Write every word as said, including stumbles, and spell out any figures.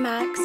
Max.